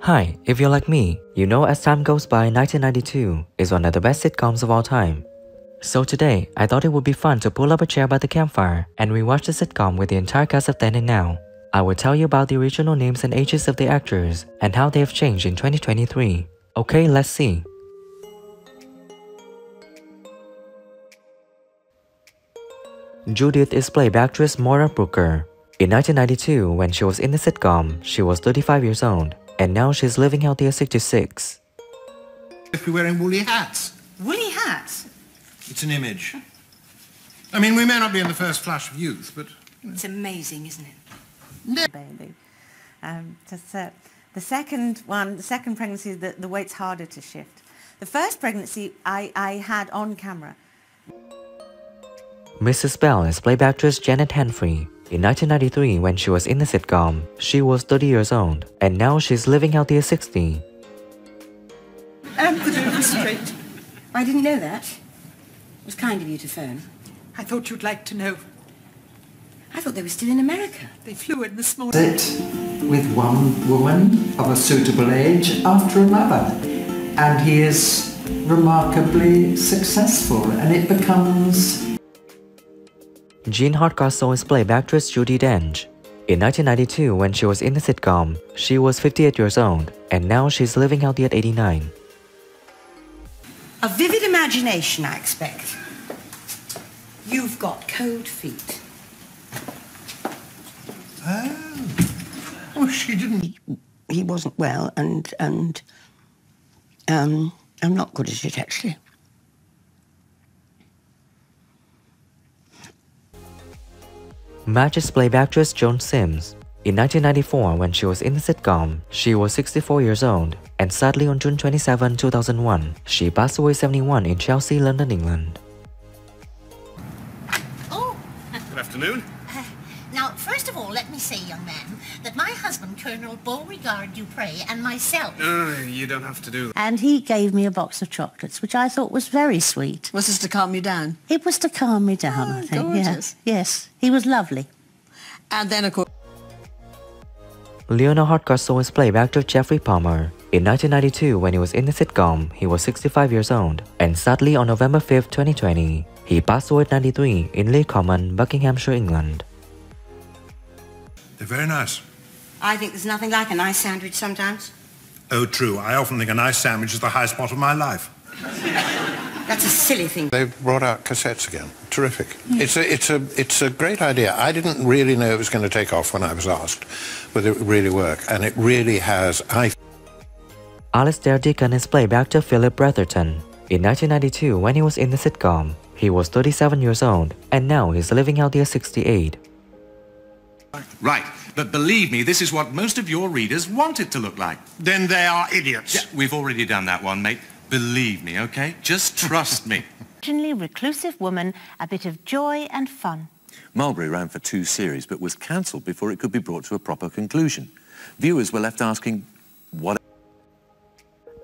Hi, if you're like me, you know As Time Goes By 1992 is one of the best sitcoms of all time. So today, I thought it would be fun to pull up a chair by the campfire and rewatch the sitcom with the entire cast of then and now. I will tell you about the original names and ages of the actors and how they have changed in 2023. Okay, let's see. Judith is played by actress Maura Brooker. In 1992, when she was in the sitcom, she was 35 years old. And now she's living out there 66. If we're wearing woolly hats. Woolly hats? It's an image. I mean, we may not be in the first flush of youth, but... It's amazing, isn't it? No. The second pregnancy, the weight's harder to shift. The first pregnancy I had on camera. Mrs. Bell is played by actress Janet Henfrey. In 1993, when she was in the sitcom, she was 30 years old, and now she's living out the 60. Straight. I didn't know that. It was kind of you to phone. I thought you'd like to know. I thought they were still in America. They flew in this morning. Sit with one woman of a suitable age after another, and he is remarkably successful, and it becomes... Jean Hardcastle is played by actress Judi Dench. In 1992, when she was in the sitcom, she was 58 years old, and now she's living out at 89. A vivid imagination, I expect. You've got cold feet. Oh. Well, she didn't... He wasn't well, and I'm not good at it, actually. Madge is played by actress Joan Sims. In 1994, when she was in the sitcom, she was 64 years old, and sadly on June 27, 2001, she passed away 71 in Chelsea, London, England. Oh! Good afternoon. Now, first of all, let me say, young man, that my husband, Colonel Beauregard Dupre, and myself... Oh, you don't have to do that. And he gave me a box of chocolates, which I thought was very sweet. Was this to calm you down? It was to calm me down, I think. Gorgeous. Yes, he was lovely. And then, of course... Leonard Hardcastle is played by actor Jeffrey Palmer. In 1992, when he was in the sitcom, he was 65 years old, and sadly on November 5, 2020, he passed away at 93 in Leigh Common, Buckinghamshire, England. They're very nice. I think there's nothing like a nice sandwich sometimes. Oh, true. I often think a nice sandwich is the high spot of my life. That's a silly thing. They've brought out cassettes again. Terrific. Mm. It's a great idea. I didn't really know it was going to take off when I was asked whether it would really work, and it really has. Alistair Deacon is played by actor Philip Bretherton. In 1992, when he was in the sitcom, he was 37 years old, and now he's living out there 68. Right, but believe me, this is what most of your readers want it to look like. Then they are idiots. Yeah, we've already done that one, mate. Believe me, okay? Just trust me. Originally reclusive woman, a bit of joy and fun. Mulberry ran for 2 series, but was cancelled before it could be brought to a proper conclusion. Viewers were left asking, what...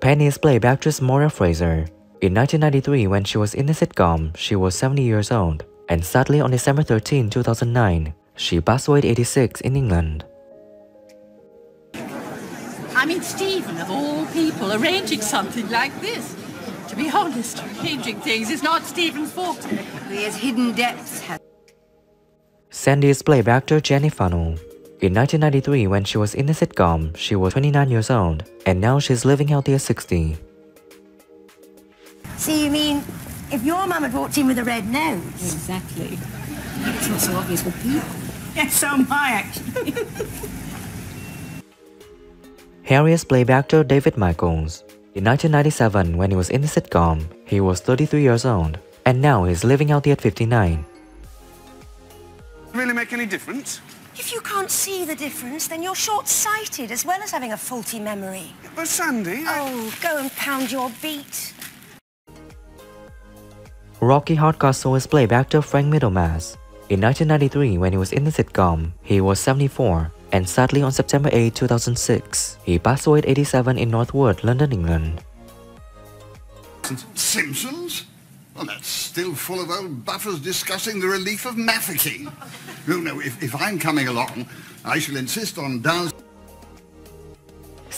Penny is played by actress Moyra Fraser. In 1993, when she was in the sitcom, she was 70 years old. And sadly, on December 13, 2009, she passed away at 86 in England. I mean, Stephen, of all people, arranging something like this. To be honest, arranging things is not Stephen's fault. He has hidden depths. Sandy is played by actor Jenny Funnell. In 1993, when she was in the sitcom, she was 29 years old, and now she's living out there 60. So you mean, if your mum had walked in with a red nose... Exactly. It's not so obvious with people. Yes, so am I, actually. Harry is played by actor David Michaels. In 1997, when he was in the sitcom, he was 33 years old, and now he's living out at 59. Really make any difference? If you can't see the difference, then you're short-sighted, as well as having a faulty memory. But Sandy... Oh, go and pound your beat. Rocky Hardcastle is played by actor Frank Middlemass. In 1993, when he was in the sitcom, he was 74, and sadly on September 8, 2006, he passed away at 87 in Northwood, London, England. Simpsons? Well, that's still full of old buffers discussing the relief of Mafeking. No, if I'm coming along, I shall insist on dancing.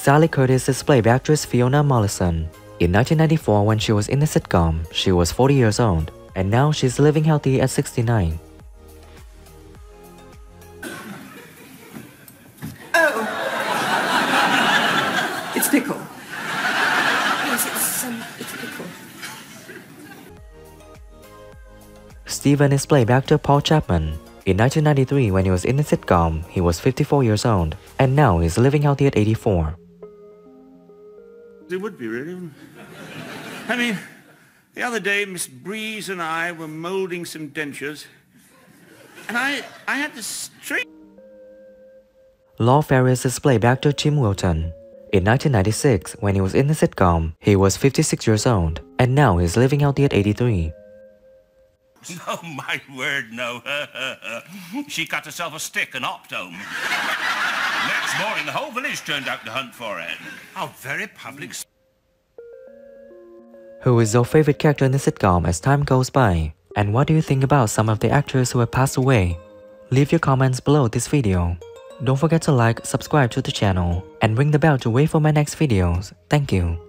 Sally Curtis is played by actress Fiona Mollison. In 1994, when she was in the sitcom, she was 40 years old, and now she's living healthy at 69. Oh, it's pickle. Yes, it's pickle. Stephen is played by actor Paul Chapman. In 1993, when he was in the sitcom, he was 54 years old, and now he's living healthy at 84. It would be, really. I mean, the other day, Miss Breeze and I were moulding some dentures, and I had to straight... Law Ferris is played by actor Tim Wilton. In 1996, when he was in the sitcom, he was 56 years old, and now he's living healthy at 83. Oh, my word, no. She cut herself a stick and hopped home. Next morning, the whole village turned out to hunt for it. Oh, very public. Who is your favorite character in the sitcom As Time Goes By? And what do you think about some of the actors who have passed away? Leave your comments below this video. Don't forget to like, subscribe to the channel, and ring the bell to wait for my next videos. Thank you.